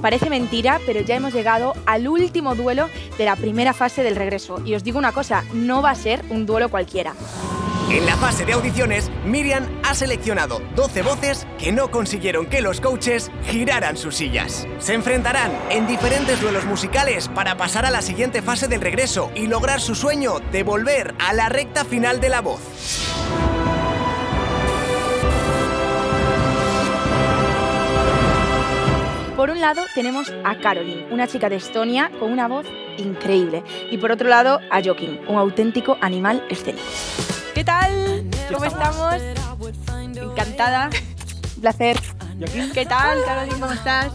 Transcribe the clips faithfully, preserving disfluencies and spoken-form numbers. Parece mentira, pero ya hemos llegado al último duelo de la primera fase del regreso. Y os digo una cosa, no va a ser un duelo cualquiera. En la fase de audiciones, Miriam ha seleccionado doce voces que no consiguieron que los coaches giraran sus sillas. Se enfrentarán en diferentes duelos musicales para pasar a la siguiente fase del regreso y lograr su sueño de volver a la recta final de La Voz. Por un lado tenemos a Carolin, una chica de Estonia con una voz increíble. Y por otro lado a Jokin, un auténtico animal escénico. ¿Qué tal? ¿Cómo estamos? Encantada. Un placer. ¿Qué tal, Carolin? ¿Cómo estás?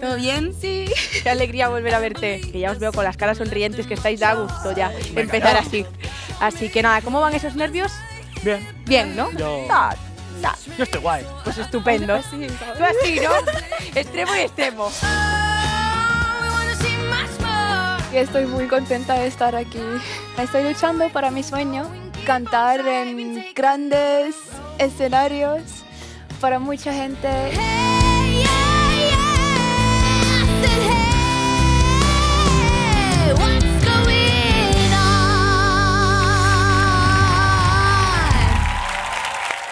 ¿Todo bien? Sí. Qué alegría volver a verte. Que ya os veo con las caras sonrientes, que estáis a gusto ya empezar así. Así que nada, ¿cómo van esos nervios? Bien. Bien, ¿no? Yo... Ah, Nah. Yo estoy guay. Pues estupendo. Tú así, ¿no? Extremo y extremo. Estoy muy contenta de estar aquí. Estoy luchando para mi sueño. Cantar en grandes escenarios para mucha gente.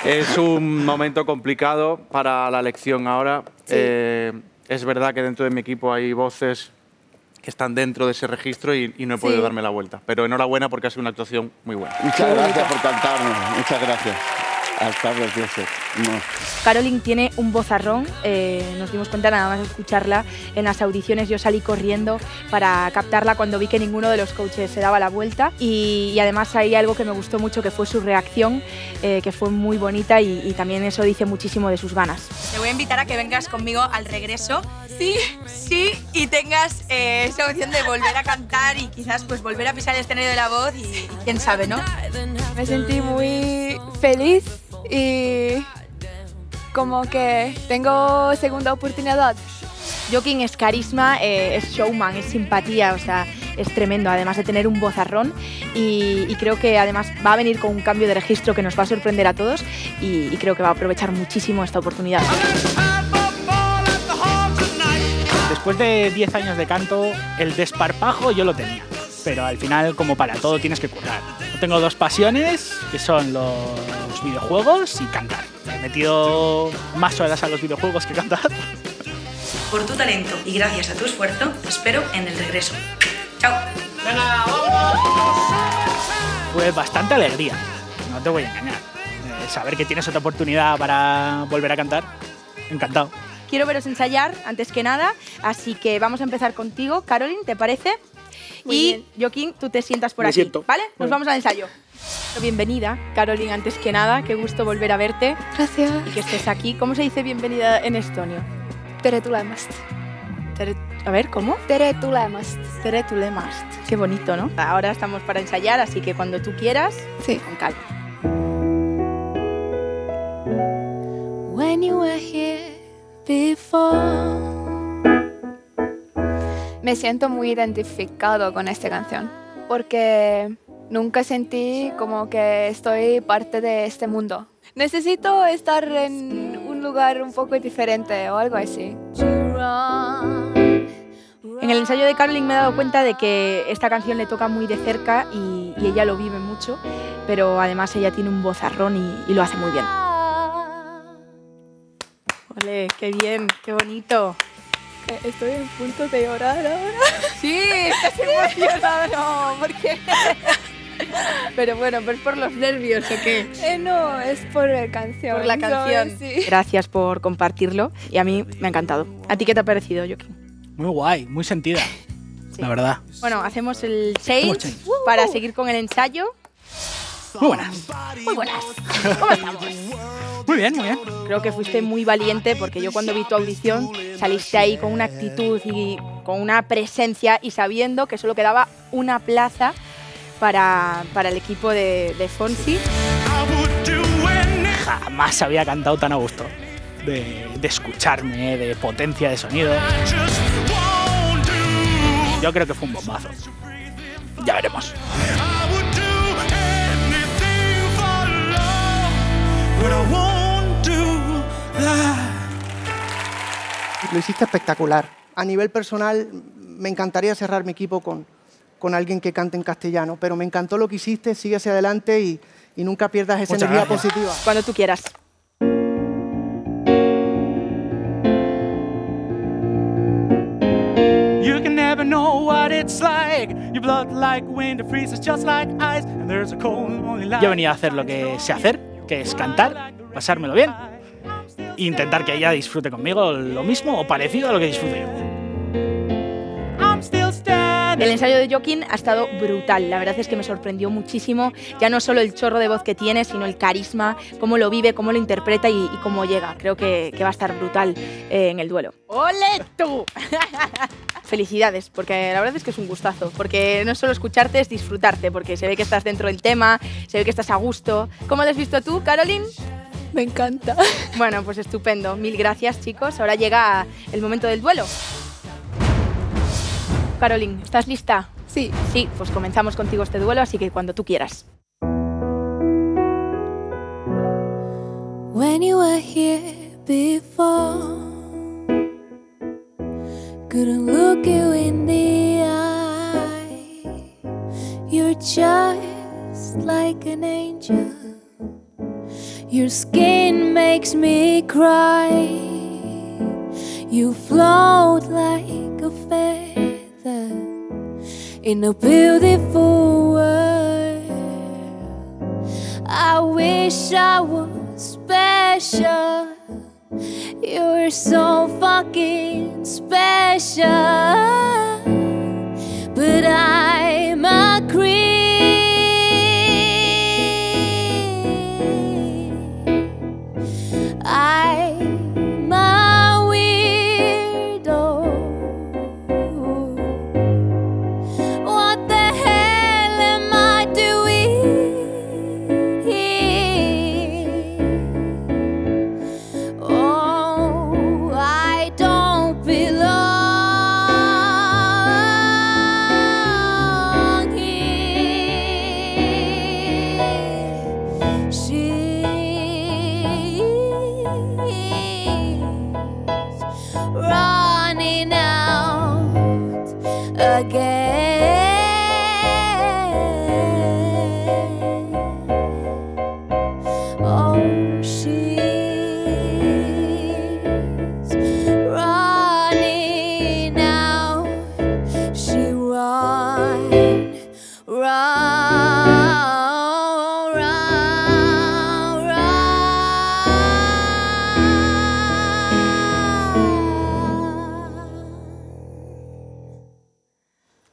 Es un momento complicado para la elección ahora. Sí. Eh, es verdad que dentro de mi equipo hay voces que están dentro de ese registro y, y no he podido sí. darme la vuelta. Pero enhorabuena porque ha sido una actuación muy buena. Muchas Qué gracias bonito. por cantarnos. Muchas gracias. Hasta precioso. No. Carolin tiene un vozarrón, eh, nos dimos cuenta nada más de escucharla en las audiciones. Yo salí corriendo para captarla cuando vi que ninguno de los coaches se daba la vuelta y, y además hay algo que me gustó mucho que fue su reacción, eh, que fue muy bonita y, y también eso dice muchísimo de sus ganas. Te voy a invitar a que vengas conmigo al regreso, sí, sí, y tengas eh, esa opción de volver a cantar y quizás pues volver a pisar el escenario de La Voz y, y quién sabe, ¿no? Me sentí muy feliz y como que tengo segunda oportunidad. Jokin es carisma, eh, es showman, es simpatía, o sea, es tremendo, además de tener un vozarrón y, y creo que además va a venir con un cambio de registro que nos va a sorprender a todos y, y creo que va a aprovechar muchísimo esta oportunidad. Después de diez años de canto, el desparpajo yo lo tenía, pero al final, como para todo, tienes que currar. Yo tengo dos pasiones, que son los videojuegos y cantar. He metido más horas a los videojuegos que cantar. Por tu talento y gracias a tu esfuerzo, te espero en el regreso. ¡Chao! ¡Venga, vamos! Pues bastante alegría, no te voy a engañar. Eh, saber que tienes otra oportunidad para volver a cantar, encantado. Quiero veros ensayar, antes que nada, así que vamos a empezar contigo. Carolin, ¿te parece? Muy y, bien. Jokin, tú te sientas por Me aquí, siento. ¿vale? Nos bueno. vamos al ensayo. Bienvenida, Carolin, antes que nada. Qué gusto volver a verte. Gracias. Y que estés aquí. ¿Cómo se dice bienvenida en estonio? Tere tulemast. Tere... A ver, ¿cómo? Tere tulemast. Tere tulemast. Qué bonito, ¿no? Ahora estamos para ensayar, así que cuando tú quieras, sí. con calma. When you were here before. Me siento muy identificado con esta canción porque nunca sentí como que estoy parte de este mundo. Necesito estar en un lugar un poco diferente o algo así. En el ensayo de Carolin me he dado cuenta de que esta canción le toca muy de cerca y, y ella lo vive mucho, pero además ella tiene un vozarrón y, y lo hace muy bien. ¡Ole, qué bien, qué bonito! Estoy en punto de llorar ahora. Sí, estás emocionada, no, ¿por qué? Pero bueno, ¿pero por los nervios o qué? Eh, no, es por la canción. Por la canción. No, sí. Gracias por compartirlo y a mí me ha encantado. ¿A ti qué te ha parecido, Jokin? Muy guay, muy sentida, sí. la verdad. Bueno, hacemos el change, hacemos change. para uh -huh. seguir con el ensayo. Muy buenas. Muy buenas. ¿Cómo estamos? Muy bien, muy bien. Creo que fuiste muy valiente porque yo cuando vi tu audición saliste ahí con una actitud y con una presencia y sabiendo que solo quedaba una plaza para, para el equipo de, de Fonsi. Jamás había cantado tan a gusto. De, de escucharme, de potencia de sonido. Yo creo que fue un bombazo. Ya veremos. Lo hiciste espectacular. a nivel personal me encantaría cerrar mi equipo con, con alguien que cante en castellano, pero me encantó lo que hiciste, sigue hacia adelante y, y nunca pierdas esa Muchas energía gracias. positiva. Cuando tú quieras. You can never know what it's like. Your blood like wind freezes just like ice. And there's a cold lonely light. Yo he venido a hacer lo que sé hacer, que es cantar, pasármelo bien. E intentar que ella disfrute conmigo lo mismo o parecido a lo que disfruto yo. El ensayo de Jokin ha estado brutal, la verdad es que me sorprendió muchísimo, ya no solo el chorro de voz que tiene, sino el carisma, cómo lo vive, cómo lo interpreta y, y cómo llega. Creo que, que va a estar brutal eh, en el duelo. ¡Ole tú! Felicidades, porque la verdad es que es un gustazo, porque no es solo escucharte, es disfrutarte, porque se ve que estás dentro del tema, se ve que estás a gusto. ¿Cómo lo has visto tú, Carolin? Me encanta. Bueno, pues estupendo. Mil gracias, chicos. Ahora llega el momento del duelo. Carolin, ¿estás lista? Sí. Sí, pues comenzamos contigo este duelo, así que cuando tú quieras. When you were here before, couldn't look you in the eye. You're just like an angel. Your skin makes me cry. You float like a feather in a beautiful world. I wish I was special. You're so fucking special. But I'm a creep. I'm a weirdo. What the hell am I doing here? Oh, I don't belong here. She running out again. Oh, she's running out. She run, run.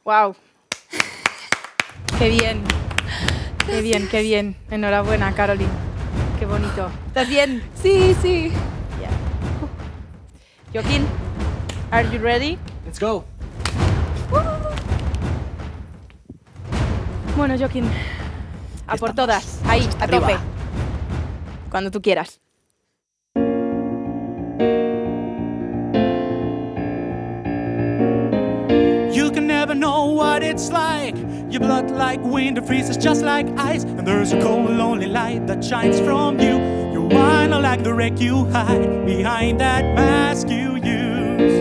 ¡Wow! ¡Qué bien! ¡Qué bien, qué bien! Enhorabuena, Carolin. ¡Qué bonito! ¿Estás bien? Sí, sí. Yeah. Jokin, are you ready? Let's go. Bueno, Jokin, a por todas. Ahí, a tope. Cuando tú quieras. Never know what it's like. Your blood like wind freezes just like ice. And there's a cold lonely light that shines from you. You're wild like the wreck you hide behind that mask you use.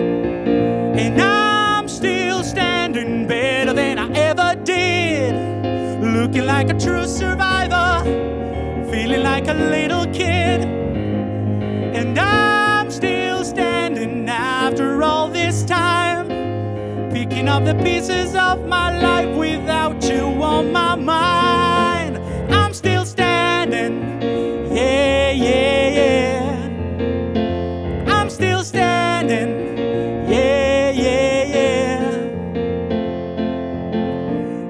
And I'm still standing better than I ever did, looking like a true survivor, feeling like a little kid. And I'm still standing after all this time, picking up the pieces of my life without you on my mind. I'm still standing, yeah, yeah, yeah. I'm still standing, yeah, yeah, yeah.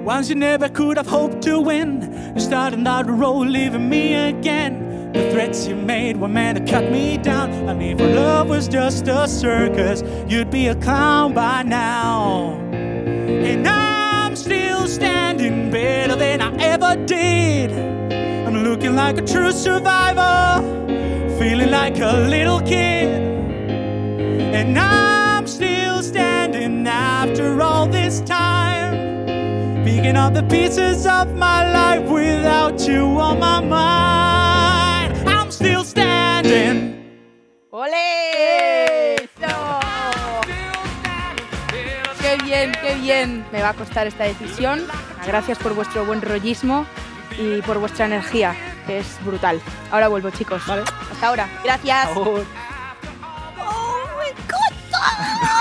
Once you never could have hoped to win, you started out the road, leaving me again. The threats you made were meant to cut me down. And if our love was just a circus, you'd be a clown by now. And I'm still standing better than I ever did. I'm looking like a true survivor, feeling like a little kid. And I'm still standing after all this time, picking up the pieces of my life without you on my mind. Still standing. ¡Ole! ¡Eso! ¡Qué bien, qué bien! Me va a costar esta decisión. Gracias por vuestro buen rollismo y por vuestra energía, que es brutal. Ahora vuelvo, chicos. Vale. Hasta ahora. Gracias. Favor. ¡Oh, me encanta!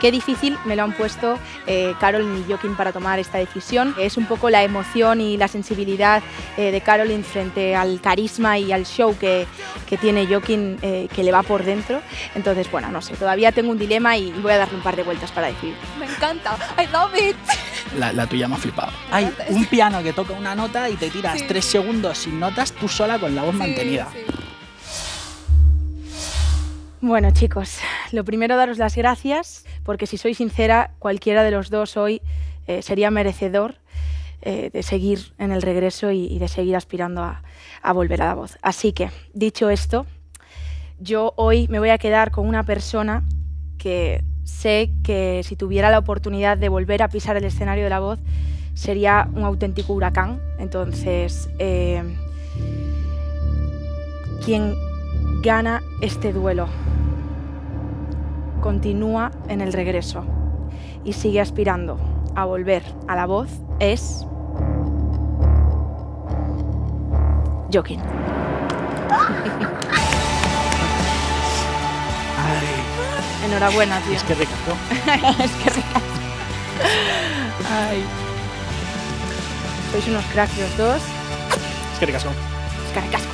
Qué difícil me lo han puesto eh, Carolin y Jokin para tomar esta decisión. Es un poco la emoción y la sensibilidad eh, de Carolin frente al carisma y al show que, que tiene Jokin, eh, que le va por dentro. Entonces, bueno, no sé, todavía tengo un dilema y voy a darle un par de vueltas para decidir. Me encanta, I love it. La, la tuya me ha flipado. Hay un piano que toca una nota y te tiras sí. tres segundos sin notas tú sola con la voz sí, mantenida. Sí. Bueno, chicos, lo primero daros las gracias, porque si soy sincera, cualquiera de los dos hoy eh, sería merecedor eh, de seguir en El Regreso y, y de seguir aspirando a, a volver a La Voz. Así que, dicho esto, yo hoy me voy a quedar con una persona que sé que si tuviera la oportunidad de volver a pisar el escenario de La Voz, sería un auténtico huracán. Entonces, eh, quien gana este duelo continúa en El Regreso y sigue aspirando a volver a La Voz es Jokin. Ay. Enhorabuena, tío. Es que recató. Es que recató. Ay. Sois unos cracks los dos. Es que recasco. Es que recasco.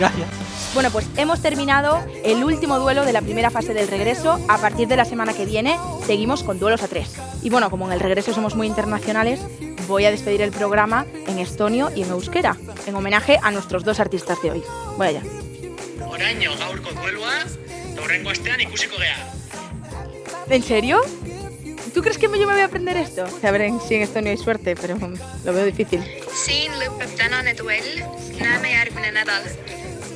Gracias. Bueno, pues hemos terminado el último duelo de la primera fase del Regreso. A partir de la semana que viene seguimos con duelos a tres. Y bueno, como en El Regreso somos muy internacionales, voy a despedir el programa en estonio y en euskera, en homenaje a nuestros dos artistas de hoy. Voy allá. Oraño gaurko duelua, horrengo astean ikusiko gea. ¿En serio? ¿Tú crees que yo me voy a aprender esto? A ver si en estonio hay suerte, pero lo veo difícil.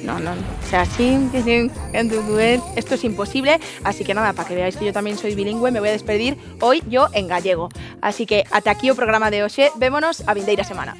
No, no, no. O sea, sin duel, esto es imposible. Así que nada, para que veáis que yo también soy bilingüe, me voy a despedir hoy yo en gallego. Así que hasta aquí el programa de hoxe. Vémonos a vindeira semana.